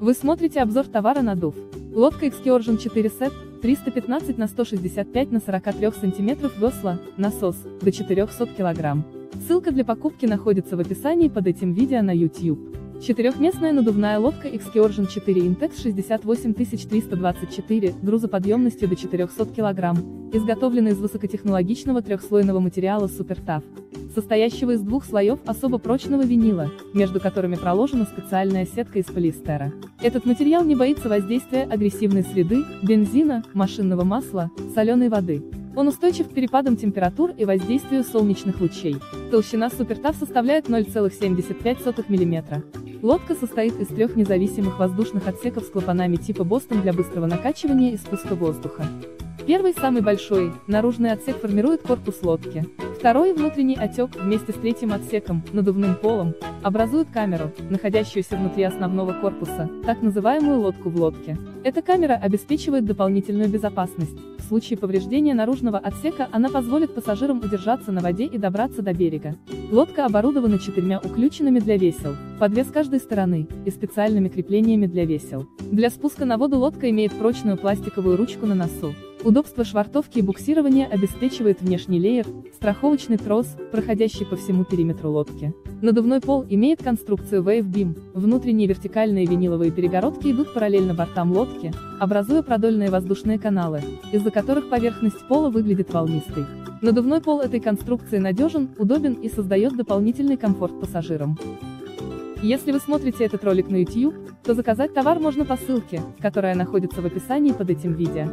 Вы смотрите обзор товара надув. Лодка Excursion 4 сет, 315 на 165 на 43 см весла, насос, до 400 кг. Ссылка для покупки находится в описании под этим видео на YouTube. Четырехместная надувная лодка Excursion 4 Intex 68324, грузоподъемностью до 400 кг, изготовлена из высокотехнологичного трехслойного материала Super Tough, состоящего из двух слоев особо прочного винила, между которыми проложена специальная сетка из полиэстера. Этот материал не боится воздействия агрессивной среды, бензина, машинного масла, соленой воды. Он устойчив к перепадам температур и воздействию солнечных лучей. Толщина Super Tough составляет 0,75 мм. Лодка состоит из трех независимых воздушных отсеков с клапанами типа Boston для быстрого накачивания и спуска воздуха. Первый, самый большой, наружный отсек формирует корпус лодки. Второй, внутренний отсек, вместе с третьим отсеком, надувным полом, образуют камеру, находящуюся внутри основного корпуса, так называемую лодку в лодке. Эта камера обеспечивает дополнительную безопасность. В случае повреждения наружного отсека она позволит пассажирам удержаться на воде и добраться до берега. Лодка оборудована четырьмя уключенными для весел, по две с каждой стороны, и специальными креплениями для весел. Для спуска на воду лодка имеет прочную пластиковую ручку на носу. Удобство швартовки и буксирования обеспечивает внешний леер, страховочный трос, проходящий по всему периметру лодки. Надувной пол имеет конструкцию Wave Beam, внутренние вертикальные виниловые перегородки идут параллельно бортам лодки, образуя продольные воздушные каналы, из-за которых поверхность пола выглядит волнистой. Надувной пол этой конструкции надежен, удобен и создает дополнительный комфорт пассажирам. Если вы смотрите этот ролик на YouTube, то заказать товар можно по ссылке, которая находится в описании под этим видео.